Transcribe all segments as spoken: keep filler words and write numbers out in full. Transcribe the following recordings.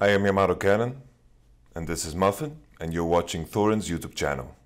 I am Yamato Cannon, and this is Muffin, and you're watching Thorin's YouTube channel.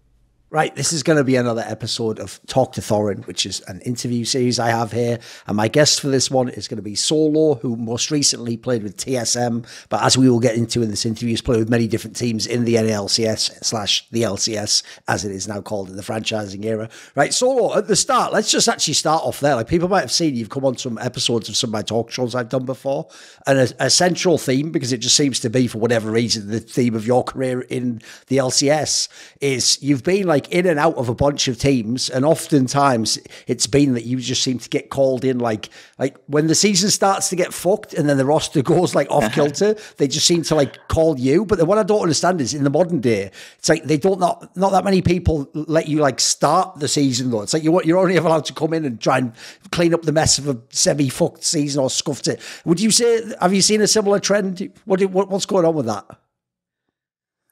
Right, this is going to be another episode of Talk to Thorin, which is an interview series I have here. And my guest for this one is going to be Solo, who most recently played with T S M. But as we will get into in this interview, he's played with many different teams in the N A L C S slash the L C S, as it is now called in the franchising era. Right, Solo, at the start, let's just actually start off there. Like, people might have seen you've come on some episodes of some of my talk shows I've done before. And a, a central theme, because it just seems to be, for whatever reason, the theme of your career in the L C S is you've been like, Like in and out of a bunch of teams, and oftentimes it's been that you just seem to get called in, like like when the season starts to get fucked and then the roster goes like off kilter, they just seem to like call you. But the what I don't understand is in the modern day, it's like they don't not not that many people let you like start the season though. It's like you're you're only ever allowed to come in and try and clean up the mess of a semi fucked season or scuffed it. Would you say? Have you seen a similar trend? What, what what's going on with that?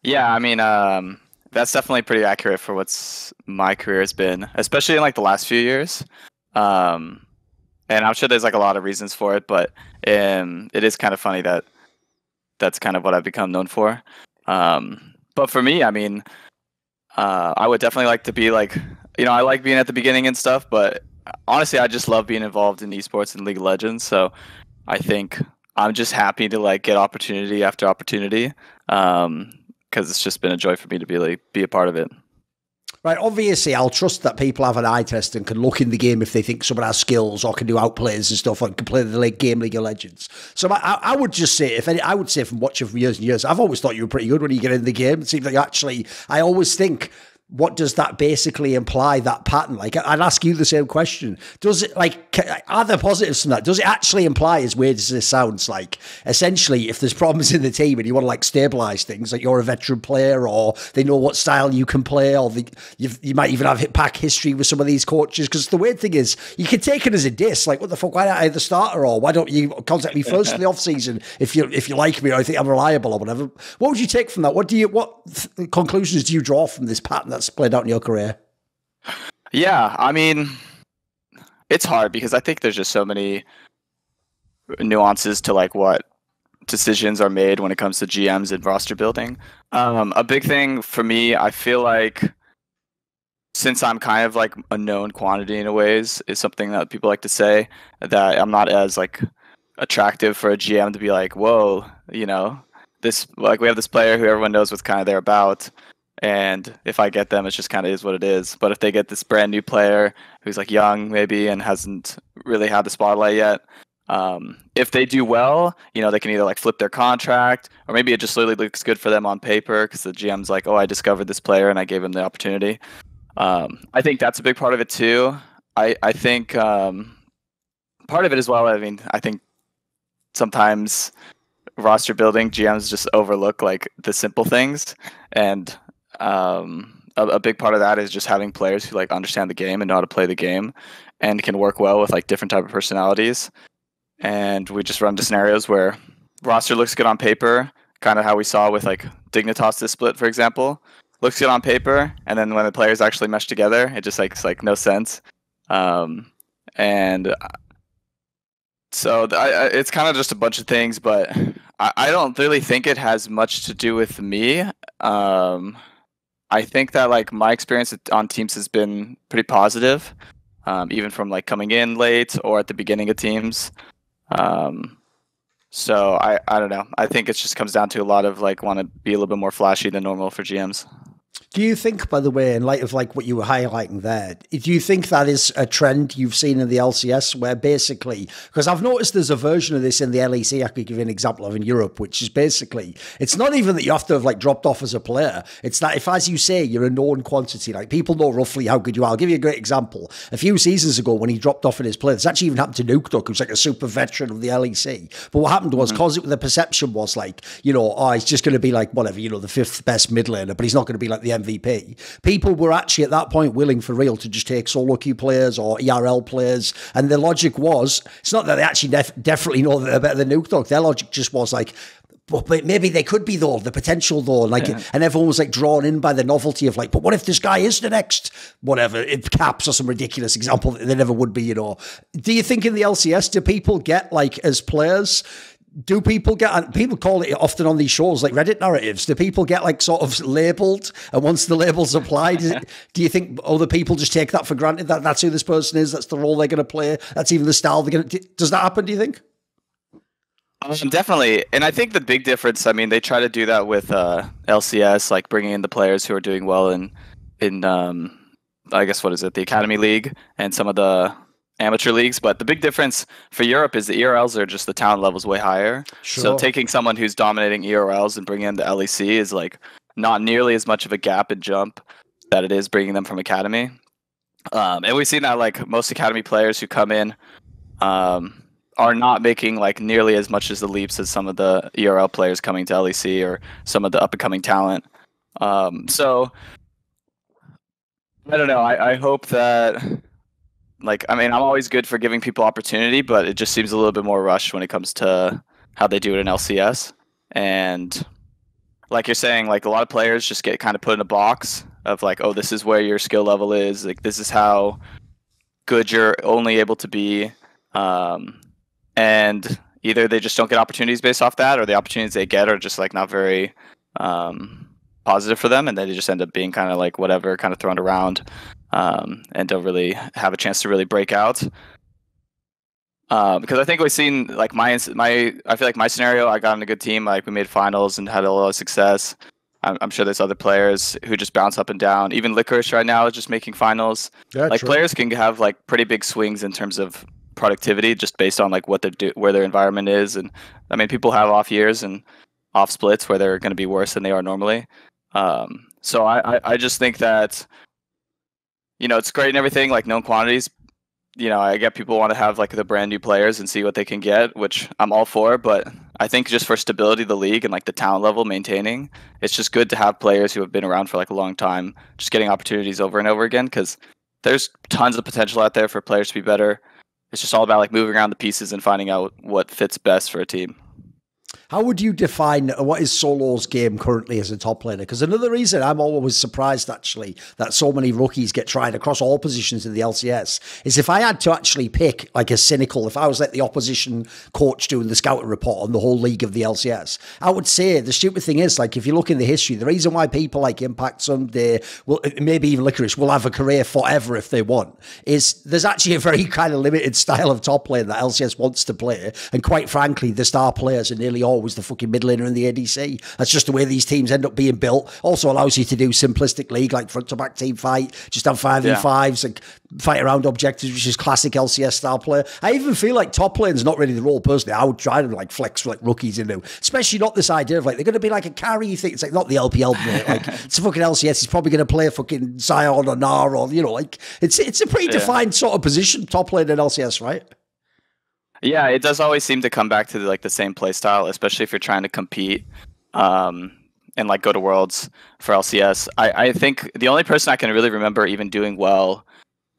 Yeah, I mean. um That's definitely pretty accurate for what's my career has been, especially in like the last few years. Um, and I'm sure there's like a lot of reasons for it, but um, it is kind of funny that that's kind of what I've become known for. Um, but for me, I mean, uh, I would definitely like to be like, you know, I like being at the beginning and stuff, but honestly, I just love being involved in esports and League of Legends. So I think I'm just happy to like get opportunity after opportunity. Um, Because it's just been a joy for me to be like be a part of it. Right, obviously, I'll trust that people have an eye test and can look in the game if they think someone has skills or can do outplays and stuff, and can play the late game League of Legends. So I, I would just say, if any, I would say from watching for years and years, I've always thought you were pretty good when you get in the game. It seems like actually, I always think, what does that basically imply, that pattern? Like, I'd ask you the same question. Does it, like, are there positives from that? Does it actually imply, as weird as this sounds, like, essentially, if there's problems in the team and you want to, like, stabilize things, like you're a veteran player or they know what style you can play, or the, you've, you might even have hit pack history with some of these coaches, because the weird thing is, you can take it as a diss, like, what the fuck, why don't I have the starter, or why don't you contact me first in the off-season if you if you like me or I think I'm reliable or whatever? What would you take from that? What do you, what conclusions do you draw from this pattern that's played out in your career? Yeah, I mean, it's hard because I think there's just so many nuances to like what decisions are made when it comes to G Ms and roster building. Um, a big thing for me, I feel like, since I'm kind of like a known quantity in a ways, is something that people like to say, that I'm not as like attractive for a G M to be like, whoa, you know, this, like, we have this player who everyone knows what kind of they're about. And if I get them, it just kind of is what it is. But if they get this brand new player who's like young maybe and hasn't really had the spotlight yet, um, if they do well, you know, they can either like flip their contract, or maybe it just literally looks good for them on paper because the G M's like, oh, I discovered this player and I gave him the opportunity. Um, I think that's a big part of it too. I, I think um, part of it as well, I mean, I think sometimes roster building G Ms just overlook like the simple things, and Um, a, a big part of that is just having players who like understand the game and know how to play the game and can work well with like different type of personalities. And we just run into scenarios where roster looks good on paper, kind of how we saw with like Dignitas this split, for example, looks good on paper. And then when the players actually mesh together, it just makes like no sense. Um, and so th I, it's kind of just a bunch of things, but I, I don't really think it has much to do with me. Um, I think that like my experience on teams has been pretty positive, um, even from like coming in late or at the beginning of teams. Um, so I, I don't know. I think it just comes down to a lot of like want to be a little bit more flashy than normal for G Ms. Do you think, by the way, in light of like what you were highlighting there, do you think that is a trend you've seen in the L C S where basically, because I've noticed there's a version of this in the L E C I could give you an example of in Europe, which is basically, it's not even that you have to have like dropped off as a player. It's that if, as you say, you're a known quantity, like people know roughly how good you are. I'll give you a great example. A few seasons ago when he dropped off in his play, this actually even happened to Nukeduk, who's like a super veteran of the L E C. But what happened was, because mm-hmm. the perception was like, you know, oh, he's just going to be like whatever, you know, the fifth best mid laner, but he's not going to be like the M V P. People were actually at that point willing for real to just take solo queue players or E R L players, and the logic was, it's not that they actually def definitely know that they're better than Nukeduk. Their logic just was like, but maybe they could be though, the potential though, like, yeah. And everyone was like drawn in by the novelty of like, but what if this guy is the next whatever, it caps or some ridiculous example that they never would be, you know. Do you think in the L C S, do people get like, as players, do people get, and people call it often on these shows, like Reddit narratives, do people get like sort of labeled, and once the label's applied, is it, do you think other people just take that for granted, that that's who this person is, that's the role they're going to play, that's even the style they're going to, does that happen, do you think? Um, definitely. And I think the big difference, I mean, they try to do that with uh, L C S, like bringing in the players who are doing well in, in um, I guess, what is it, the Academy League and some of the amateur leagues. But the big difference for Europe is the E R Ls are just the talent levels way higher. Sure. So taking someone who's dominating E R Ls and bringing in the L E C is like not nearly as much of a gap and jump that it is bringing them from Academy. Um, and we've seen that like most Academy players who come in um, are not making like nearly as much as the leaps as some of the E R L players coming to L E C or some of the up and coming talent. Um, so I don't know. I, I hope that. Like, I mean, I'm always good for giving people opportunity, but it just seems a little bit more rushed when it comes to how they do it in L C S. And like you're saying, like a lot of players just get kind of put in a box of like, oh, this is where your skill level is. Like, this is how good you're only able to be. Um, and either they just don't get opportunities based off that, or the opportunities they get are just like not very um, positive for them. And then they just end up being kind of like whatever, kind of thrown around. Um, and don't really have a chance to really break out. Uh, because I think we've seen, like, my, my, I feel like my scenario, I got on a good team, like, we made finals and had a lot of success. I'm, I'm sure there's other players who just bounce up and down. Even Licorice right now is just making finals. Yeah, like, true. Players can have, like, pretty big swings in terms of productivity just based on, like, what they're do where their environment is. And, I mean, people have off years and off splits where they're going to be worse than they are normally. Um, so I, I, I just think that... You know, it's great and everything, like known quantities. You know, I get people want to have like the brand new players and see what they can get, which I'm all for. But I think just for stability of the league and like the talent level maintaining, it's just good to have players who have been around for like a long time, just getting opportunities over and over again. Because there's tons of potential out there for players to be better. It's just all about like moving around the pieces and finding out what fits best for a team. How would you define what is Solo's game currently as a top laner? Because another reason I'm always surprised, actually, that so many rookies get tried across all positions in the L C S is if I had to actually pick like a cynical, if I was like the opposition coach doing the scouting report on the whole league of the L C S, I would say the stupid thing is, like, if you look in the history, the reason why people like Impact, Someday, will, maybe even Licorice, will have a career forever if they want, is there's actually a very kind of limited style of top lane that L C S wants to play. And quite frankly, the star players are nearly all was the fucking mid laner and the A D C. That's just the way these teams end up being built. Also allows you to do simplistic league, like front to back team fight, just have five v fives and fight around objectives, which is classic L C S style play. I even feel like top lane's not really the role personally. I would try to like flex for like rookies in them, especially not this idea of like they're going to be like a carry. You think it's like not the L P L, mate. Like it's a fucking L C S. He's probably going to play fucking Sion or Gnar, or you know, like it's it's a pretty yeah. defined sort of position, top lane in L C S, right? Yeah, it does always seem to come back to the, like the same play style, especially if you're trying to compete um, and like go to Worlds for L C S. I, I think the only person I can really remember even doing well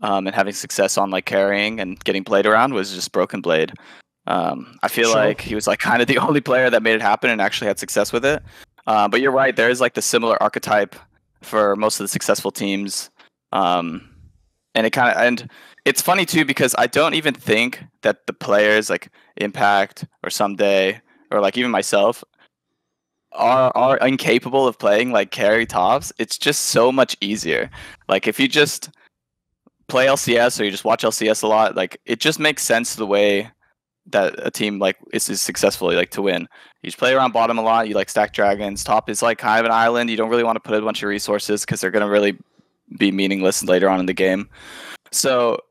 um, and having success on like carrying and getting played around was just Broken Blade. Um, I feel sure. like he was like kind of the only player that made it happen and actually had success with it. Uh, but you're right, there is like the similar archetype for most of the successful teams. Um, and it kind of and. It's funny, too, because I don't even think that the players like Impact or Someday or like even myself are, are incapable of playing like carry tops. It's just so much easier. Like if you just play L C S or you just watch L C S a lot, like it just makes sense the way that a team like is, is successfully like to win. You just play around bottom a lot. You like stack dragons. Top is like kind of an island. You don't really want to put a bunch of resources because they're going to really be meaningless later on in the game. So...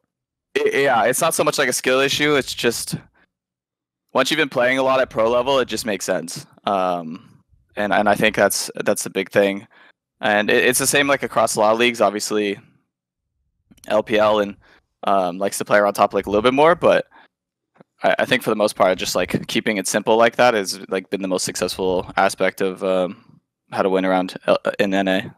Yeah, it's not so much like a skill issue. It's just once you've been playing a lot at pro level, it just makes sense. Um, and and I think that's that's the big thing. And it, it's the same like across a lot of leagues. Obviously, L P L and um, likes to play around top like a little bit more. But I, I think for the most part, just like keeping it simple like that has like been the most successful aspect of um, how to win around L in N A.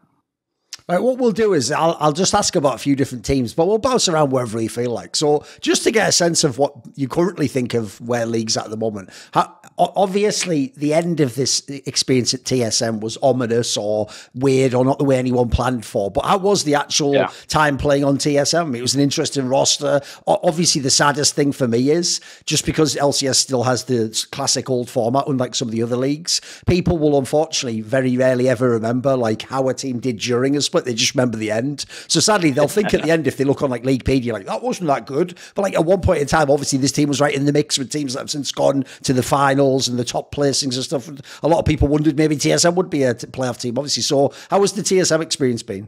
Right, what we'll do is I'll, I'll just ask about a few different teams, but we'll bounce around wherever you feel like. So just to get a sense of what you currently think of where league's at the moment, how, obviously the end of this experience at T S M was ominous or weird or not the way anyone planned for, but how was the actual yeah. time playing on T S M? It was an interesting roster. Obviously the saddest thing for me is just because L C S still has the classic old format, unlike some of the other leagues, people will unfortunately very rarely ever remember like how a team did during a split. They just remember the end. So sadly they'll think at the end, if they look on like Leaguepedia, like that wasn't that good, but like at one point in time obviously this team was right in the mix with teams that have since gone to the finals and the top placings and stuff. A lot of people wondered maybe T S M would be a playoff team, obviously. So how has the T S M experience been?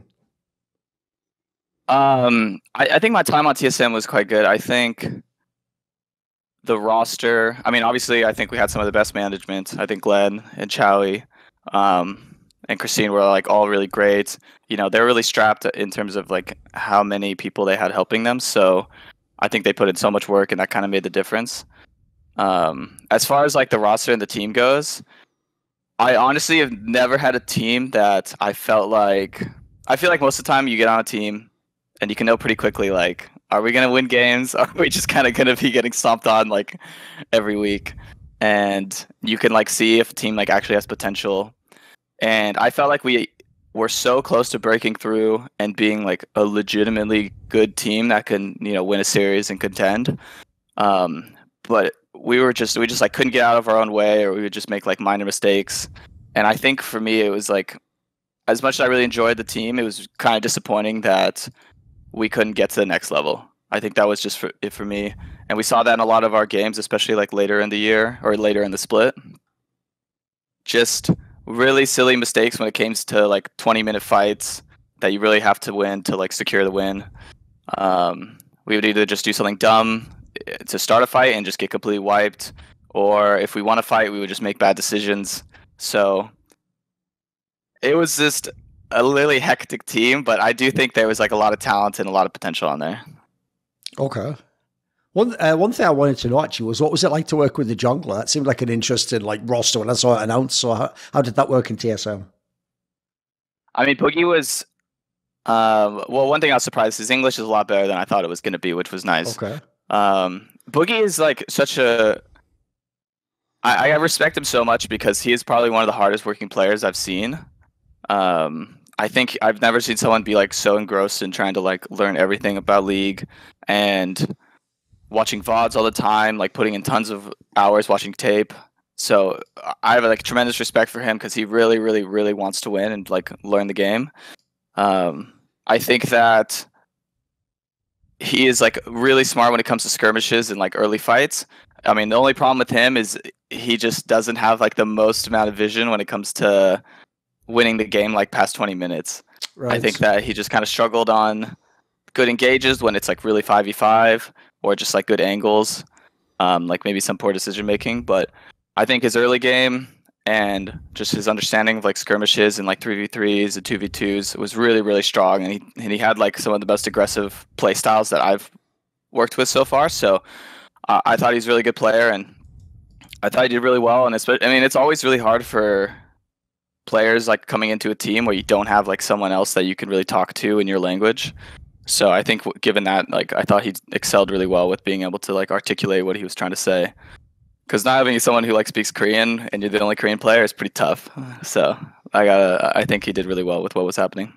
Um, I, I think my time on T S M was quite good. I think the roster, I mean, obviously I think we had some of the best management. I think Glenn and Chowie um, and Christine were like all really great. You know, they're really strapped in terms of like how many people they had helping them. So I think they put in so much work and that kind of made the difference. Um, as far as like the roster and the team goes, I honestly have never had a team that I felt like, I feel like most of the time you get on a team and you can know pretty quickly, like, are we going to win games? Are we just kind of going to be getting stomped on like every week? And you can like see if a team like actually has potential. And I felt like we were so close to breaking through and being like a legitimately good team that can, you know, win a series and contend. Um, but we were just, we just like couldn't get out of our own way, or we would just make like minor mistakes. And I think for me, it was like, as much as I really enjoyed the team, it was kind of disappointing that we couldn't get to the next level. I think that was just for, it for me. And we saw that in a lot of our games, especially like later in the year or later in the split. Just really silly mistakes when it came to like twenty minute fights that you really have to win to like secure the win. Um, we would either just do something dumb to start a fight and just get completely wiped, or if we want to fight, we would just make bad decisions. So it was just a really hectic team, but I do think there was like a lot of talent and a lot of potential on there. Okay. One uh, one thing I wanted to know actually was, what was it like to work with the jungler? That seemed like an interesting like roster when I saw it announced. So how, how did that work in T S M? I mean, Boogie was, um, well, one thing I was surprised, his English is a lot better than I thought it was going to be, which was nice. Okay. Um, Boogie is like such a, I, I respect him so much because he is probably one of the hardest working players I've seen. Um, I think I've never seen someone be like so engrossed in trying to like learn everything about League and watching V O Ds all the time, like putting in tons of hours watching tape. So I have like tremendous respect for him because he really, really, really wants to win and like learn the game. Um, I think that he is like really smart when it comes to skirmishes and like early fights. I mean, the only problem with him is he just doesn't have like the most amount of vision when it comes to winning the game like past twenty minutes. Right. I think that he just kind of struggled on good engages when it's like really five v five or just like good angles, um, like maybe some poor decision making. But I think his early game and just his understanding of like skirmishes and like three v threes and two v twos was really, really strong. And he, and he had like some of the best aggressive play styles that I've worked with so far. So uh, I thought he's a really good player and I thought he did really well. And it's, I mean, it's always really hard for players like coming into a team where you don't have like someone else that you can really talk to in your language. So I think given that, like, I thought he excelled really well with being able to like articulate what he was trying to say. Because not having someone who like speaks Korean and you're the only Korean player is pretty tough. So I gotta, I think he did really well with what was happening.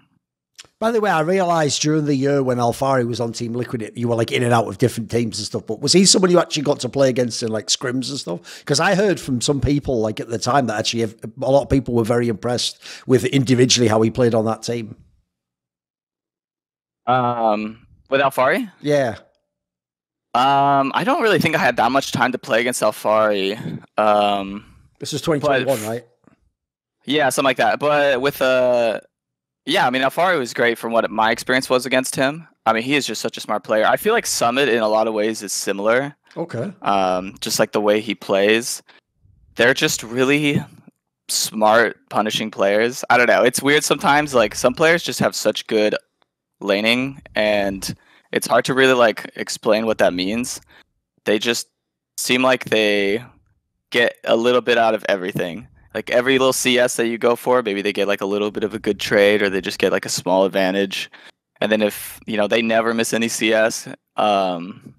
By the way, I realised during the year when Alphari was on Team Liquid, you were like in and out of different teams and stuff, but was he somebody you actually got to play against in like scrims and stuff? Because I heard from some people like at the time that actually a lot of people were very impressed with individually how he played on that team. Um, with Alphari? Yeah. Um, I don't really think I had that much time to play against Alphari. Um, this is twenty twenty-one, but, right? Yeah, something like that. But with... Uh, Yeah, I mean, Alphari was great from what my experience was against him. I mean, he is just such a smart player. I feel like Summit in a lot of ways is similar. Okay. Um, just like the way he plays. They're just really smart, punishing players. I don't know. It's weird sometimes. Like, some players just have such good laning, and it's hard to really, like, explain what that means. They just seem like they get a little bit out of everything. Like every little C S that you go for, maybe they get like a little bit of a good trade, or they just get like a small advantage. And then if, you know, they never miss any C S, um,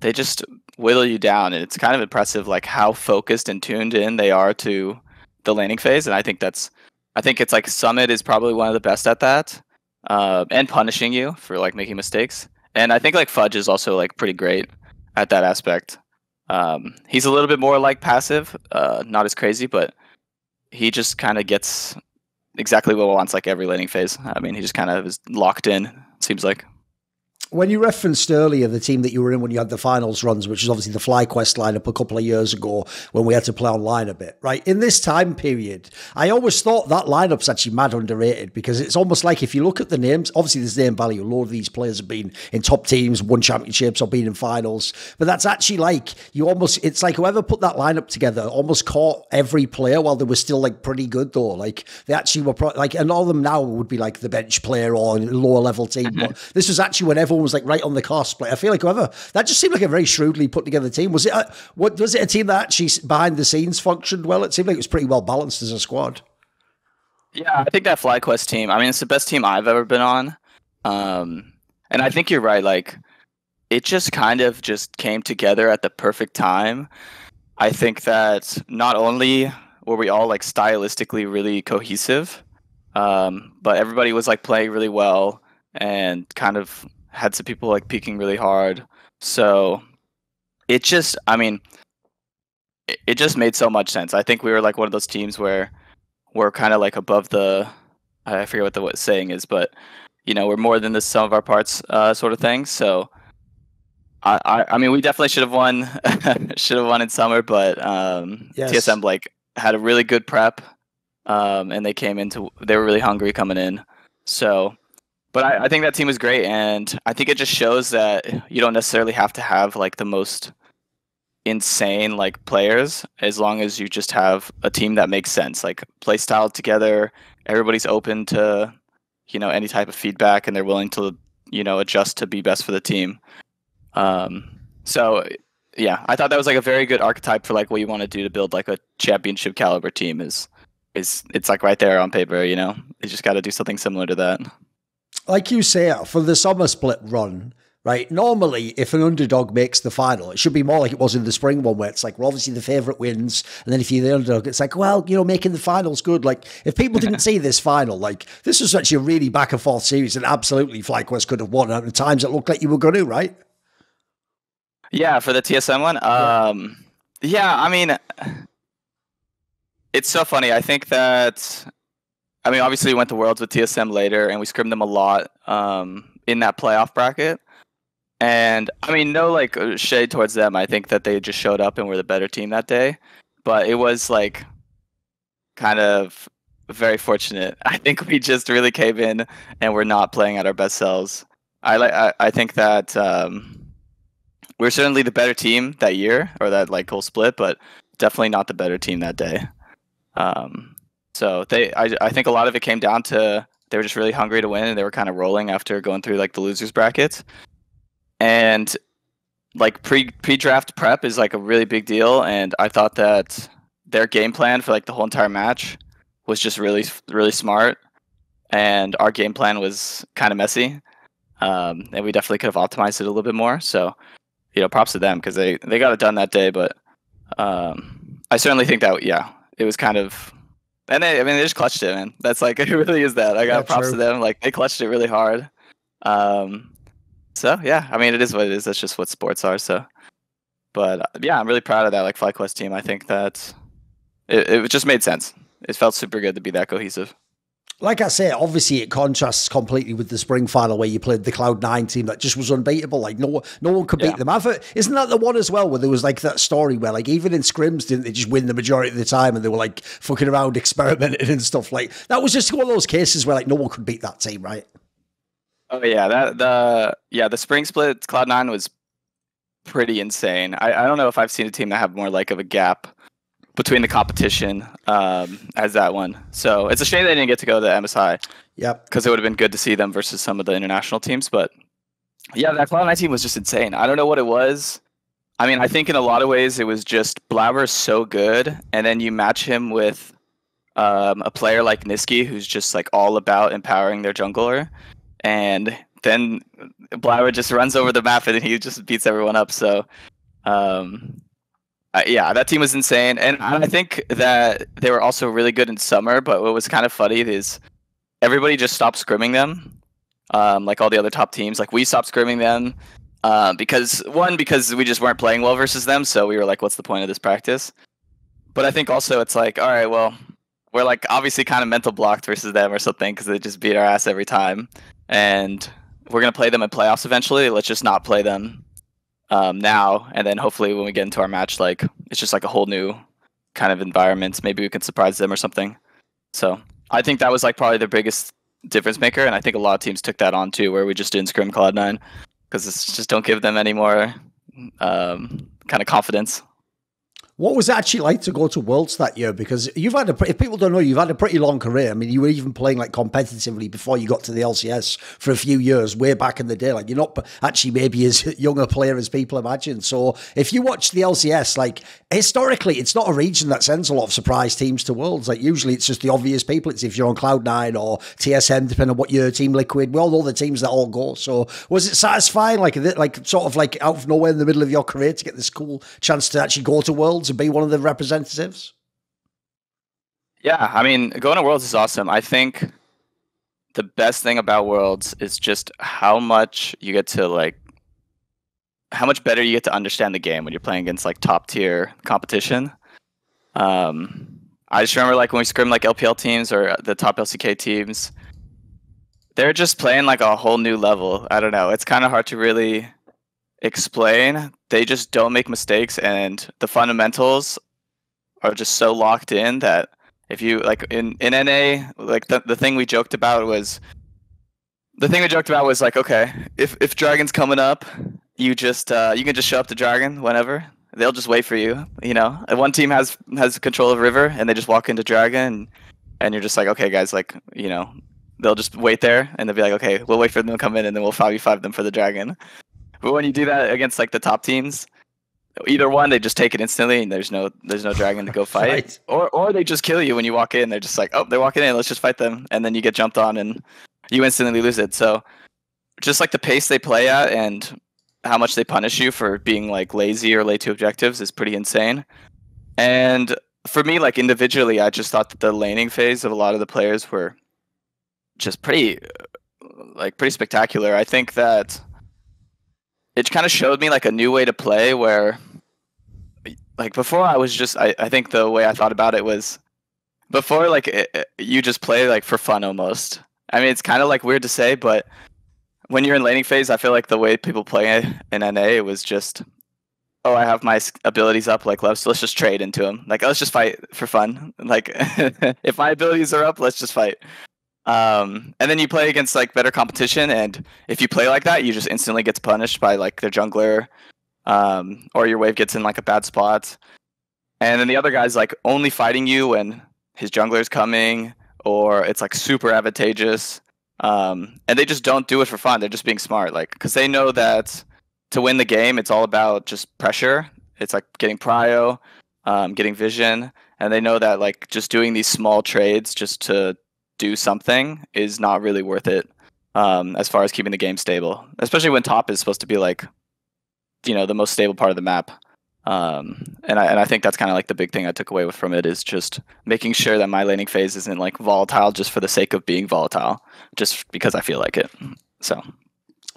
they just whittle you down, and it's kind of impressive like how focused and tuned in they are to the laning phase. And I think that's, I think it's like Summit is probably one of the best at that, uh, and punishing you for like making mistakes. And I think like Fudge is also like pretty great at that aspect. Um, he's a little bit more like passive, uh, not as crazy, but he just kind of gets exactly what he wants like every laning phase. I mean, he just kind of is locked in, it seems like. When you referenced earlier the team that you were in when you had the finals runs, which is obviously the FlyQuest lineup a couple of years ago when we had to play online a bit, right? In this time period, I always thought that lineup's actually mad underrated, because it's almost like if you look at the names, obviously there's name value. A lot of these players have been in top teams, won championships or been in finals, but that's actually like you almost, it's like whoever put that lineup together almost caught every player while they were still like pretty good though. Like they actually were pro like, and all of them now would be like the bench player or lower level team. Mm-hmm. But this was actually when everyone was like right on the cusp. Like I feel like whoever, that just seemed like a very shrewdly put together team. Was it a, what was it a team that actually behind the scenes functioned well? It seemed like it was pretty well balanced as a squad. Yeah, I think that FlyQuest team, I mean, it's the best team I've ever been on. Um, and I think you're right. Like it just kind of just came together at the perfect time. I think that not only were we all like stylistically really cohesive, um, but everybody was like playing really well and kind of had some people like peaking really hard. So it just, I mean, it, it just made so much sense. I think we were like one of those teams where we're kind of like above the, I forget what the what saying is, but you know, we're more than the sum of our parts uh, sort of thing. So I, I, I mean, we definitely should have won, should have won in summer, but um, yes. T S M like had a really good prep um, and they came into, they were really hungry coming in. So But I, I think that team was great, and I think it just shows that you don't necessarily have to have like the most insane like players, as long as you just have a team that makes sense. Like play style together, everybody's open to, you know, any type of feedback, and they're willing to, you know, adjust to be best for the team. Um, so yeah, I thought that was like a very good archetype for like what you want to do to build like a championship caliber team. Is is it's like right there on paper, you know. You just got to do something similar to that. Like you say, for the summer split run, right? Normally, if an underdog makes the final, it should be more like it was in the spring one, where it's like, well, obviously the favorite wins. And then if you're the underdog, it's like, well, you know, making the final's good. Like if people didn't see this final, like this was actually a really back and forth series, and absolutely FlyQuest could have won. At times it looked like you were going to, right? Yeah. For the T S M one. Um, yeah. I mean, it's so funny. I think that, I mean, obviously we went to Worlds with T S M later, and we scrimmed them a lot um, in that playoff bracket. And, I mean, no, like, shade towards them. I think that they just showed up and were the better team that day. But it was, like, kind of very fortunate. I think we just really came in and we're not playing at our best selves. I, like, I, I think that um, we're certainly the better team that year, or that, like, whole split, but definitely not the better team that day. Um... So they, I, I think a lot of it came down to they were just really hungry to win, and they were kind of rolling after going through like the losers bracket. And like pre pre draft prep is like a really big deal, and I thought that their game plan for like the whole entire match was just really really smart, and our game plan was kind of messy, um, and we definitely could have optimized it a little bit more. So you know, props to them because they they got it done that day. But um, I certainly think that yeah, it was kind of. And they, I mean, they just clutched it, man. That's like, it really is that. I got yeah, props true. to them. Like, they clutched it really hard. Um, so, yeah, I mean, it is what it is. That's just what sports are. So, but yeah, I'm really proud of that, like, FlyQuest team. I think that it, it just made sense. It felt super good to be that cohesive. Like I say, obviously it contrasts completely with the spring final where you played the Cloud nine team that just was unbeatable. Like no, no one could beat yeah. them. I've heard, isn't that the one as well where there was like that story where like even in scrims didn't they just win the majority of the time and they were like fucking around experimenting and stuff like that? Was just one of those cases where like no one could beat that team, right? Oh yeah, that the yeah the spring split Cloud nine was pretty insane. I, I don't know if I've seen a team that have more like of a gap between the competition um, as that one. So it's a shame they didn't get to go to the M S I. Yep. Because it would have been good to see them versus some of the international teams. But yeah, that Cloud nine team was just insane. I don't know what it was. I mean, I think in a lot of ways it was just Blauer is so good. And then you match him with um, a player like Niski, who's just like all about empowering their jungler. And then Blauer just runs over the map and he just beats everyone up. So Um, uh, yeah, that team was insane. And I think that they were also really good in summer, but what was kind of funny is everybody just stopped scrimming them, um, like all the other top teams. Like, we stopped scrimming them uh, because, one, because we just weren't playing well versus them, so we were like, what's the point of this practice? But I think also it's like, all right, well, we're like obviously kind of mental blocked versus them or something because they just beat our ass every time. And we're going to play them in playoffs eventually. Let's just not play them um, now. And then hopefully when we get into our match, like, it's just like a whole new kind of environment. Maybe we can surprise them or something. So I think that was like probably the biggest difference maker. And I think a lot of teams took that on too, where we just didn't scrim Cloud nine because it's just don't give them any more um, kind of confidence. What was it actually like to go to Worlds that year? Because you've had a, if people don't know, you've had a pretty long career. I mean, you were even playing like competitively before you got to the L C S for a few years, way back in the day. Like, you're not actually maybe as young a player as people imagine. So if you watch the L C S, like historically, it's not a region that sends a lot of surprise teams to Worlds. Like, usually it's just the obvious people. It's if you're on Cloud nine or T S M, depending on what your Team Liquid. We all know the teams that all go. So was it satisfying, like, like sort of like out of nowhere in the middle of your career to get this cool chance to actually go to Worlds and be one of the representatives? Yeah, I mean, going to Worlds is awesome. I think the best thing about Worlds is just how much you get to, like, how much better you get to understand the game when you're playing against, like, top-tier competition. Um, I just remember, like, when we scrimmed, like, L P L teams or the top L C K teams, they're just playing, like, a whole new level. I don't know. It's kind of hard to really explain. They just don't make mistakes, and the fundamentals are just so locked in that if you, like, in, in N A, like, the, the thing we joked about was, the thing we joked about was, like, okay, if, if Dragon's coming up, you just, uh, you can just show up to Dragon whenever. They'll just wait for you, you know? And one team has, has control of River, and they just walk into Dragon, and, and you're just like, okay, guys, like, you know, they'll just wait there, and they'll be like, okay, we'll wait for them to come in, and then we'll five v five them for the Dragon. But when you do that against, like, the top teams, either one, they just take it instantly, and there's no there's no Dragon to go fight. Right. Or or they just kill you when you walk in. They're just like, oh, they're walking in, let's just fight them. And then you get jumped on, and you instantly lose it. So just, like, the pace they play at and how much they punish you for being, like, lazy or late to objectives is pretty insane. And for me, like, individually, I just thought that the laning phase of a lot of the players were just pretty, like, pretty spectacular. I think that it kind of showed me, like, a new way to play where, like, before I was just, I, I think the way I thought about it was, before, like, it, it, you just play, like, for fun almost. I mean, it's kind of, like, weird to say, but when you're in laning phase, I feel like the way people play in N A, it was just, oh, I have my abilities up, like, let's, let's just trade into them. Like, let's just fight for fun. Like, if my abilities are up, let's just fight. Um, and then you play against, like, better competition, and if you play like that, you just instantly gets punished by, like, their jungler, um, or your wave gets in, like, a bad spot. And then the other guy's, like, only fighting you when his jungler's coming, or it's, like, super advantageous. Um, and they just don't do it for fun. They're just being smart, like, because they know that to win the game, it's all about just pressure. It's, like, getting prio, um, getting vision, and they know that, like, just doing these small trades just to do something is not really worth it, um, as far as keeping the game stable, especially when top is supposed to be, like, you know, the most stable part of the map. Um, and I and I think that's kind of, like, the big thing I took away from it is just making sure that my laning phase isn't, like, volatile just for the sake of being volatile, just because I feel like it. So.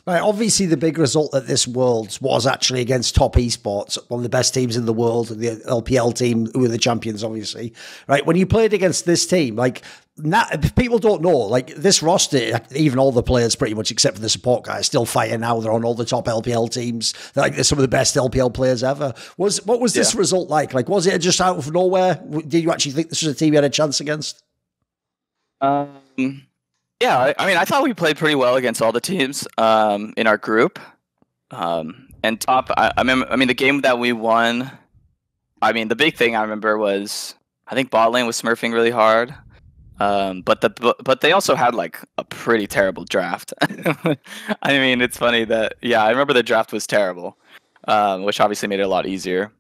Right, obviously, the big result at this Worlds was actually against Top Esports, one of the best teams in the world, the L P L team, who were the champions, obviously. Right, when you played against this team, like, not, people don't know, like, this roster, even all the players, pretty much, except for the support guys, still fighting now. They're on all the top L P L teams. They're, like, they're some of the best L P L players ever. Was what was this yeah. result like? Like, was it just out of nowhere? Did you actually think this was a team you had a chance against? Um. Yeah, I, I mean, I thought we played pretty well against all the teams um, in our group. Um, and top, I, I remember, I mean, the game that we won, I mean, the big thing I remember was, I think bot lane was smurfing really hard. Um, but the but they also had, like, a pretty terrible draft. I mean, it's funny that, yeah, I remember the draft was terrible, um, which obviously made it a lot easier.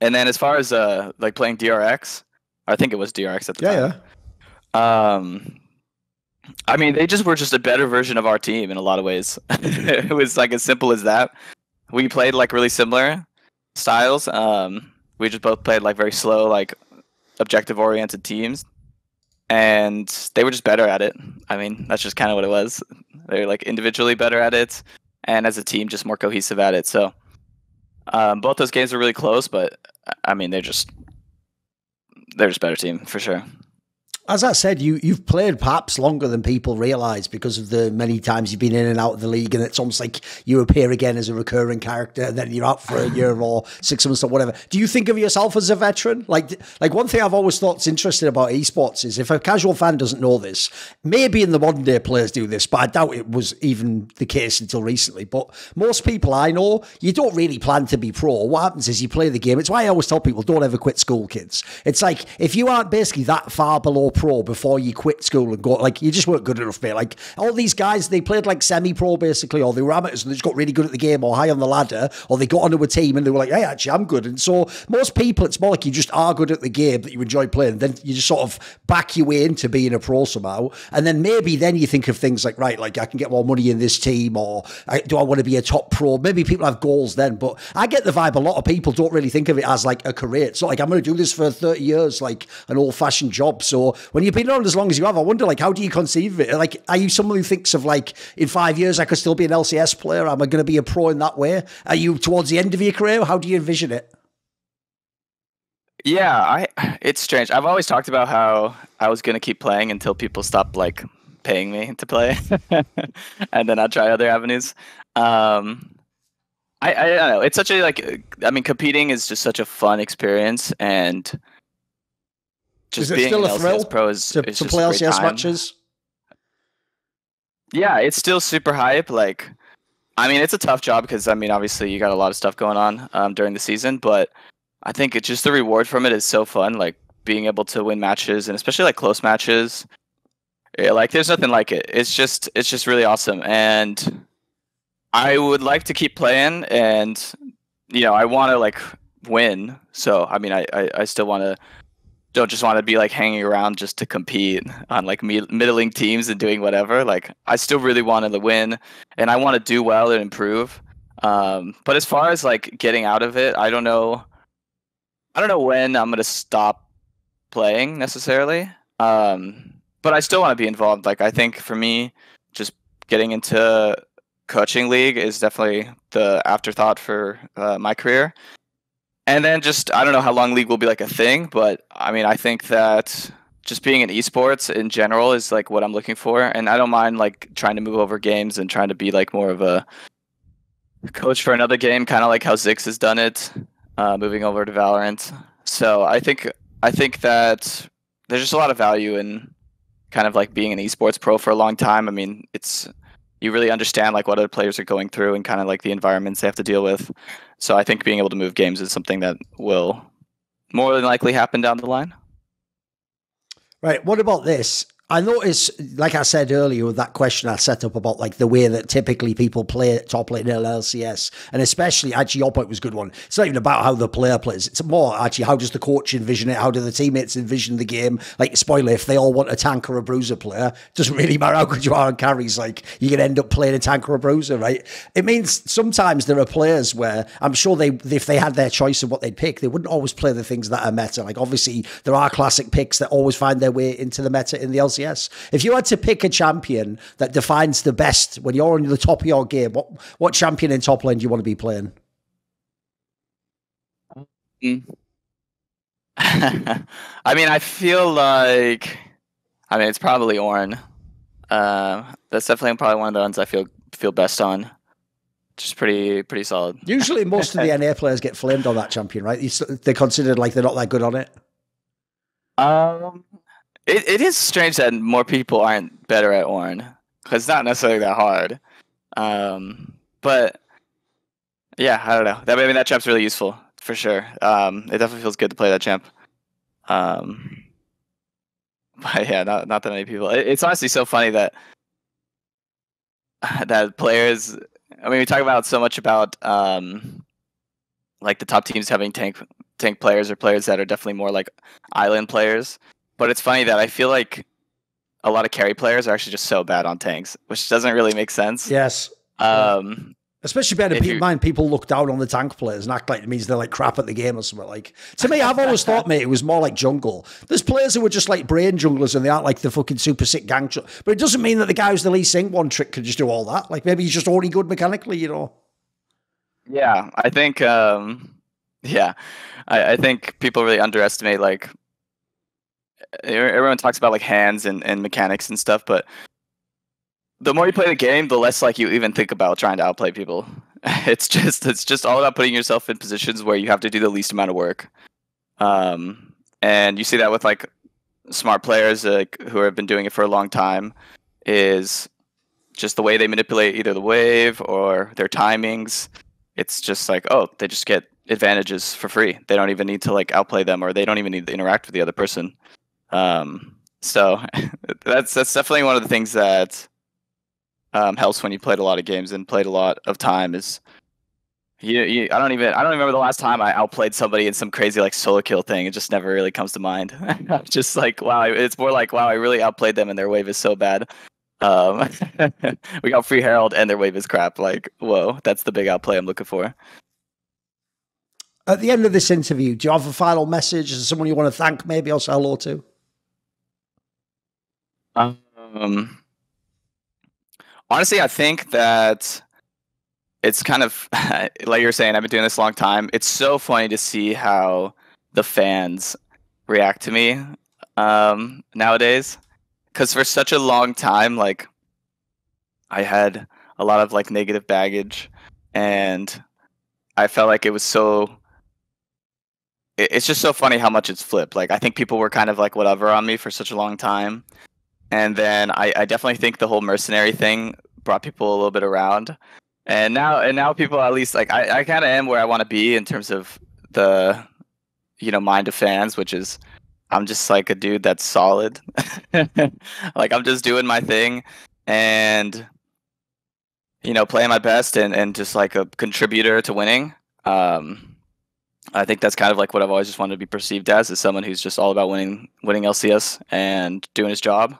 And then as far as, uh, like, playing D R X, I think it was D R X at the yeah, time. Yeah, Um I mean, they just were just a better version of our team in a lot of ways. It was, like, as simple as that. We played, like, really similar. styles. Um, we just both played like very slow, like objective-oriented teams, and they were just better at it. I mean, that's just kind of what it was. They were like individually better at it, and as a team, just more cohesive at it. So um, both those games were really close, but I mean, they're just they're just better team for sure. As I said, you, you've played perhaps longer than people realise because of the many times you've been in and out of the league, and it's almost like you appear again as a recurring character and then you're out for a year or six months or whatever. Do you think of yourself as a veteran? Like, like one thing I've always thought's interesting about esports is, if a casual fan doesn't know this, maybe in the modern day players do this, but I doubt it was even the case until recently. But most people I know, you don't really plan to be pro. What happens is you play the game. It's why I always tell people, don't ever quit school, kids. It's like, if you aren't basically that far below pro before you quit school and go, like, you just weren't good enough, mate. Like, all these guys, they played like semi-pro basically, or they were amateurs and they just got really good at the game or high on the ladder, or they got onto a team and they were like, hey, actually I'm good. And so most people, it's more like you just are good at the game that you enjoy playing, then you just sort of back your way into being a pro somehow, and then maybe then you think of things like, right, like I can get more money in this team, or do I want to be a top pro? Maybe people have goals then, but I get the vibe a lot of people don't really think of it as like a career. It's not like, I'm going to do this for thirty years, like an old-fashioned job. So when you've been on as long as you have, I wonder, like, how do you conceive of it? Like, are you someone who thinks of, like, in five years I could still be an L C S player? Am I going to be a pro in that way? Are you towards the end of your career? How do you envision it? Yeah, I, it's strange. I've always talked about how I was going to keep playing until people stopped, like, paying me to play. And then I'll try other avenues. Um, I, I don't know. It's such a, like, I mean, competing is just such a fun experience, and... Just is it still a thrill pro is, to, is to play L C S matches? Yeah, it's still super hype. Like, I mean, it's a tough job because, I mean, obviously you got a lot of stuff going on um, during the season, but I think it's just the reward from it is so fun. Like, being able to win matches, and especially like close matches. Yeah, like, there's nothing like it. It's just, it's just really awesome, and I would like to keep playing. And you know, I want to like win. So I mean, I I, I still want to. Don't just want to be like hanging around just to compete on like middling teams and doing whatever. Like, I still really want to win, and I want to do well and improve. Um, but as far as like getting out of it, I don't know. I don't know when I'm gonna stop playing necessarily. Um, but I still want to be involved. Like, I think for me, just getting into coaching league is definitely the afterthought for uh, my career. And then just, I don't know how long League will be like a thing, but I mean, I think that just being in esports in general is like what I'm looking for. And I don't mind like trying to move over games and trying to be like more of a coach for another game, kind of like how Zix has done it, uh, moving over to Valorant. So I think, I think that there's just a lot of value in kind of like being an esports pro for a long time. I mean, it's, you really understand like what other players are going through and kind of like the environments they have to deal with. So I think being able to move games is something that will more than likely happen down the line. Right. What about this? I notice, like I said earlier, with that question I set up about like the way that typically people play top lane in L C S, and especially, actually your point was a good one. It's not even about how the player plays. It's more actually, how does the coach envision it? How do the teammates envision the game? Like, spoiler, if they all want a tank or a bruiser player, it doesn't really matter how good you are on carries. Like, you can end up playing a tank or a bruiser, right? It means sometimes there are players where I'm sure they, if they had their choice of what they'd pick, they wouldn't always play the things that are meta. Like, obviously there are classic picks that always find their way into the meta in the L C S. Yes. If you had to pick a champion that defines the best when you're on the top of your game, what, what champion in top lane do you want to be playing? Mm. I mean, I feel like, I mean, it's probably Ornn. Uh, that's definitely probably one of the ones I feel feel best on. Just pretty pretty solid. Usually most of the N A players get flamed on that champion, right? They're considered like they're not that good on it. Um... It it is strange that more people aren't better at Ornn, because it's not necessarily that hard. Um, but yeah, I don't know. That I mean, that champ's really useful for sure. Um, it definitely feels good to play that champ. Um, but yeah, not not that many people. It, it's honestly so funny that that players. I mean, we talk about so much about um, like the top teams having tank tank players or players that are definitely more like island players. But it's funny that I feel like a lot of carry players are actually just so bad on tanks, which doesn't really make sense. Yes. Um, Especially bearing in mind people look down on the tank players and act like it means they're like crap at the game or something. Like, to me, I've always thought, mate, it was more like jungle. There's players who are just like brain junglers and they aren't like the fucking super sick gang. But it doesn't mean that the guy who's the least sync one trick can just do all that. Like, maybe he's just already good mechanically, you know? Yeah, I think, um, yeah, I, I think people really underestimate, like, everyone talks about like hands and, and mechanics and stuff, but the more you play the game, the less like you even think about trying to outplay people. It's just it's just all about putting yourself in positions where you have to do the least amount of work. Um, and you see that with like smart players uh, who have been doing it for a long time, is just the way they manipulate either the wave or their timings. It's just like, oh, they just get advantages for free. They don't even need to like outplay them, or they don't even need to interact with the other person. Um, so that's that's definitely one of the things that Um, helps when you played a lot of games and played a lot of time. Is you, you I don't even I don't remember the last time I outplayed somebody in some crazy like solo kill thing. It just never really comes to mind. I'm just like, wow, it's more like, wow, I really outplayed them and their wave is so bad. Um, we got free Herald and their wave is crap. Like, whoa, that's the big outplay I'm looking for. At the end of this interview, do you have a final message? Is there someone you want to thank maybe or say hello to? Um. Honestly, I think that it's kind of, like you were saying, I've been doing this a long time. It's so funny to see how the fans react to me um, nowadays. Because for such a long time, like, I had a lot of, like, negative baggage. And I felt like it was so... It's just so funny how much it's flipped. Like, I think people were kind of, like, whatever on me for such a long time. And then I, I definitely think the whole mercenary thing brought people a little bit around. And now and now people at least, like, I, I kind of am where I want to be in terms of the, you know, mind of fans, which is I'm just like a dude that's solid. Like, I'm just doing my thing and, you know, playing my best and, and just like a contributor to winning. Um, I think that's kind of like what I've always just wanted to be perceived as, is someone who's just all about winning winning L C S and doing his job.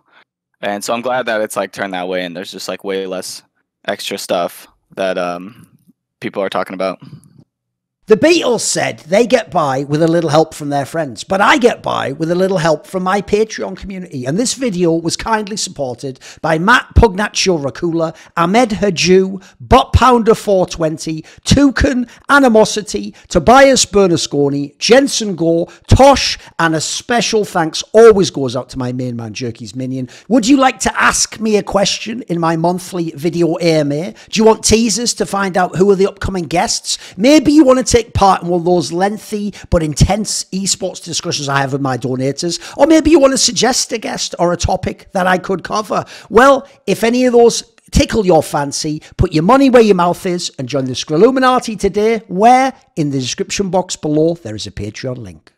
And so I'm glad that it's like turned that way, and there's just like way less extra stuff that um, people are talking about. The Beatles said they get by with a little help from their friends, but I get by with a little help from my Patreon community. And this video was kindly supported by Matt Pugnaccio Rakula, Ahmed Hajju, Bot Pounder four twenty, Toucan, Animosity, Tobias Bernasconi, Jensen Gore, Tosh, and a special thanks always goes out to my main man, Jerky's Minion. Would you like to ask me a question in my monthly video A M A? Do you want teasers to find out who are the upcoming guests? Maybe you want to take Take part in one of those lengthy but intense esports discussions I have with my donators, or maybe you want to suggest a guest or a topic that I could cover. Well, if any of those tickle your fancy, put your money where your mouth is and join the Skrilluminati today, where in the description box below there is a Patreon link.